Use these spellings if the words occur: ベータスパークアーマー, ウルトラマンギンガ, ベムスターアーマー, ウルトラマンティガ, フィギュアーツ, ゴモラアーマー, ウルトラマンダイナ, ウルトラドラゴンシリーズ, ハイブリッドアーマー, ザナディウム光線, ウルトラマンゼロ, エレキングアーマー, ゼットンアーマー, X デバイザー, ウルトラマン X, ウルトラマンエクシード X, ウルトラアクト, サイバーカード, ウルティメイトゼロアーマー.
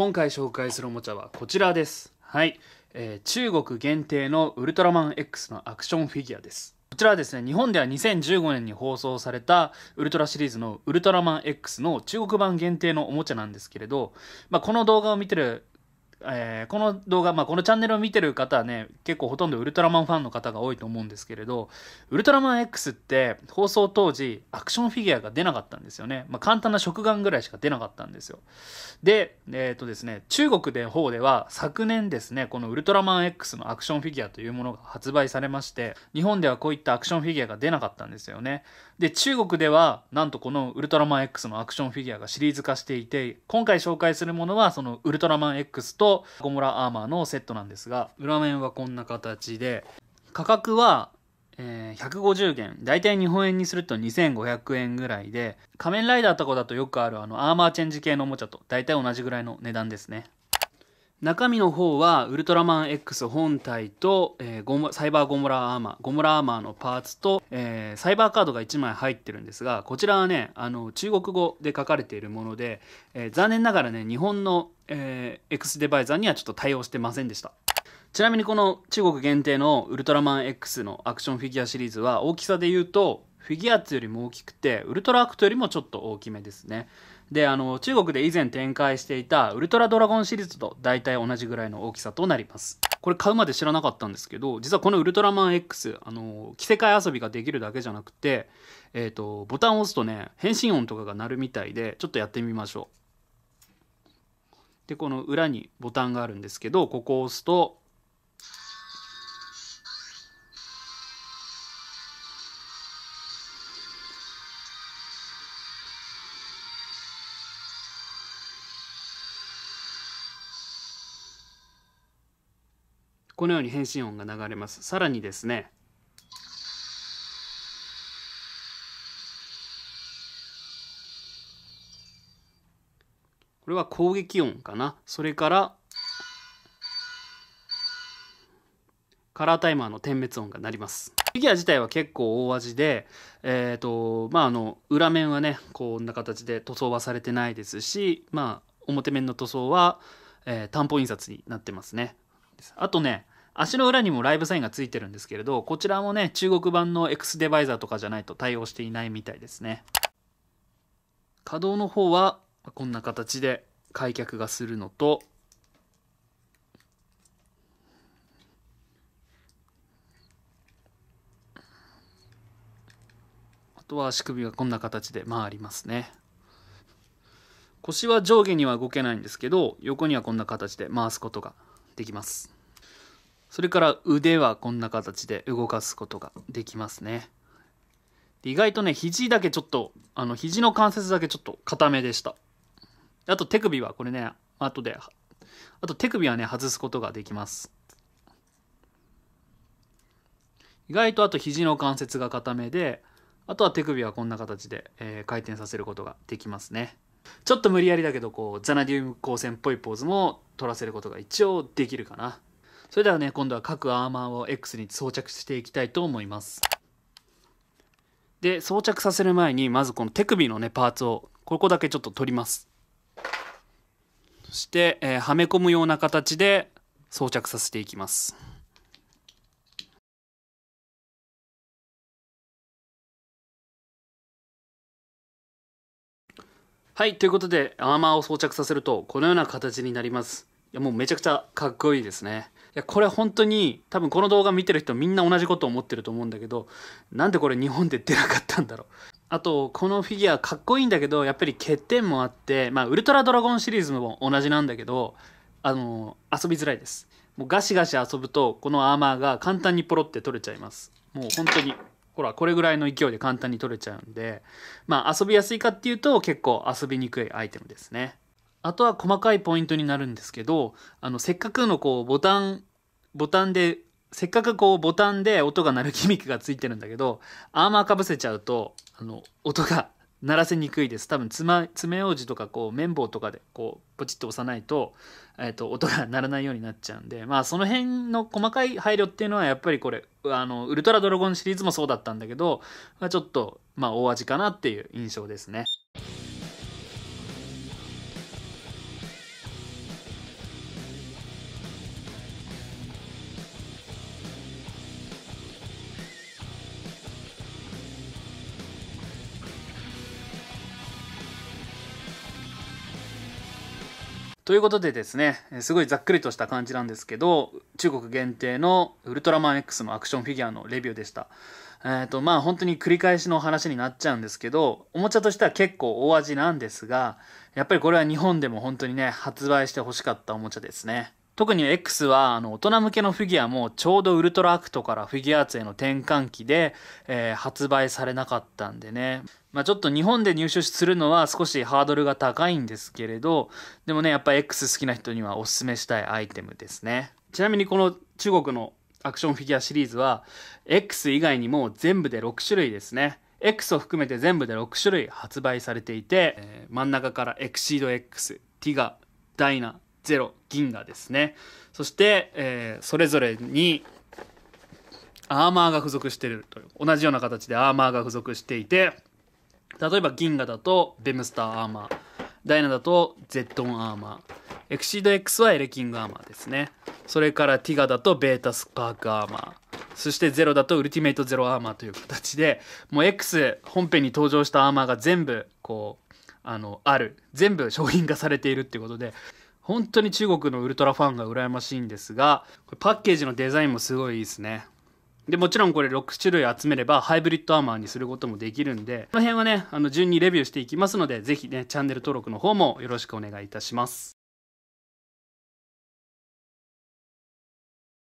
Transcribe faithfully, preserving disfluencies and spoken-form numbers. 今回紹介するおもちゃはこちらです。はい、えー、中国限定のウルトラマン X のアクションフィギュアです。こちらはですね、日本ではにせんじゅうごねんに放送されたウルトラシリーズのウルトラマン X の中国版限定のおもちゃなんですけれど、まあ、この動画を見てるえー、この動画、まあ、このチャンネルを見てる方はね、結構ほとんどウルトラマンファンの方が多いと思うんですけれど、ウルトラマン X って放送当時アクションフィギュアが出なかったんですよね。まあ、簡単な食玩ぐらいしか出なかったんですよ。で、えっとですね、中国の方では昨年ですね、このウルトラマン X のアクションフィギュアというものが発売されまして、日本ではこういったアクションフィギュアが出なかったんですよね。で、中国ではなんとこのウルトラマン X のアクションフィギュアがシリーズ化していて、今回紹介するものはそのウルトラマン X とゴムラアーマーのセットなんですが、裏面はこんな形で、価格は、えー、ひゃくごじゅうげん、大体日本円にするとにせんごひゃくえんぐらいで、仮面ライダーとかだとよくあるあのアーマーチェンジ系のおもちゃと大体同じぐらいの値段ですね。中身の方はウルトラマン X 本体と、えー、ゴムサイバーゴムラアーマーゴムラアーマーのパーツと、えー、サイバーカードがいちまい入ってるんですが、こちらはね、あの中国語で書かれているもので、えー、残念ながらね、日本の、えー、X デバイザーにはちょっと対応してませんでした。ちなみにこの中国限定のウルトラマン X のアクションフィギュアシリーズは、大きさで言うとフィギュアーツよりも大きくて、ウルトラアクトよりもちょっと大きめですね。で、あの中国で以前展開していたウルトラドラゴンシリーズと大体同じぐらいの大きさとなります。これ買うまで知らなかったんですけど、実はこのウルトラマン X、 あの着せ替え遊びができるだけじゃなくて、えーと、ボタンを押すとね、変身音とかが鳴るみたいで、ちょっとやってみましょう。で、この裏にボタンがあるんですけど、ここを押すとこのように変身音が流れます。さらにですね、これは攻撃音かな。それからカラータイマーの点滅音が鳴ります。フィギュア自体は結構大味で、えーとまあ、あの裏面はねこんな形で塗装はされてないですし、まあ、表面の塗装は、えー、担保印刷になってますね。あとね、足の裏にもライブサインがついてるんですけれど、こちらもね、中国版の X デバイザーとかじゃないと対応していないみたいですね。可動の方はこんな形で開脚がするのと、あとは足首がこんな形で回りますね。腰は上下には動けないんですけど、横にはこんな形で回すことができます。それから腕はこんな形で動かすことができますね。意外とね、肘だけちょっとあの肘の関節だけちょっと固めでした。あと手首はこれね、後であと手首はね外すことができます。意外とあと肘の関節が固めで、あとは手首はこんな形で、えー、回転させることができますね。ちょっと無理やりだけど、こうザナディウム光線っぽいポーズも取らせることが一応できるかな。それではね、今度は各アーマーを X に装着していきたいと思います。で、装着させる前にまずこの手首のねパーツをここだけちょっと取ります。そして、えー、はめ込むような形で装着させていきます。はい、ということでアーマーを装着させるとこのような形になります。いや、もうめちゃくちゃかっこいいですね。いや、これ本当に多分この動画見てる人みんな同じこと思ってると思うんだけど、なんでこれ日本で出なかったんだろう。あとこのフィギュアかっこいいんだけど、やっぱり欠点もあって、まあ、ウルトラドラゴンシリーズも同じなんだけど、あの遊びづらいです。もうガシガシ遊ぶとこのアーマーが簡単にポロって取れちゃいます。もう本当にほら、これぐらいの勢いで簡単に取れちゃうんで、まあ遊びやすいかっていうと結構遊びにくいアイテムですね。あとは細かいポイントになるんですけど、あのせっかくのこうボタンボタンでせっかくこうボタンで音が鳴るギミックがついてるんだけど、アーマーかぶせちゃうとあの音が鳴らせにくいです。多分爪楊枝とかこう綿棒とかでこうポチッと押さないと、えーと音が鳴らないようになっちゃうんで、まあその辺の細かい配慮っていうのはやっぱりこれあのウルトラドラゴンシリーズもそうだったんだけど、まあ、ちょっとまあ大味かなっていう印象ですね。ということでですね、すごいざっくりとした感じなんですけど、中国限定のウルトラマン X のアクションフィギュアのレビューでした。えっと、まあ本当に繰り返しの話になっちゃうんですけど、おもちゃとしては結構大味なんですが、やっぱりこれは日本でも本当にね、発売してほしかったおもちゃですね。特に X はあの大人向けのフィギュアもちょうどウルトラアクトからフィギュアーツへの転換期で、えー、発売されなかったんでね、まあ、ちょっと日本で入手するのは少しハードルが高いんですけれど、でもねやっぱ X 好きな人にはおすすめしたいアイテムですね。ちなみにこの中国のアクションフィギュアシリーズは X 以外にも全部でろくしゅるいですね。 X を含めて全部でろくしゅるい発売されていて、えー、真ん中からエクシード X、 ティガ、ダイナ、ゼロ、銀河ですね。そして、えー、それぞれにアーマーが付属しているという、同じような形でアーマーが付属していて、例えば銀河だとベムスターアーマー、ダイナだとゼットンアーマー、エクシード X はエレキングアーマーですね。それからティガだとベータスパークアーマー、そしてゼロだとウルティメイトゼロアーマーという形で、もう X 本編に登場したアーマーが全部こうあのある全部商品化されているっていうことで、本当に中国のウルトラファンが羨ましいんですが、これパッケージのデザインもすごいいいですね。でもちろんこれろくしゅるい集めればハイブリッドアーマーにすることもできるんで、この辺はねあの順にレビューしていきますので、是非ねチャンネル登録の方もよろしくお願いいたします。